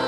Це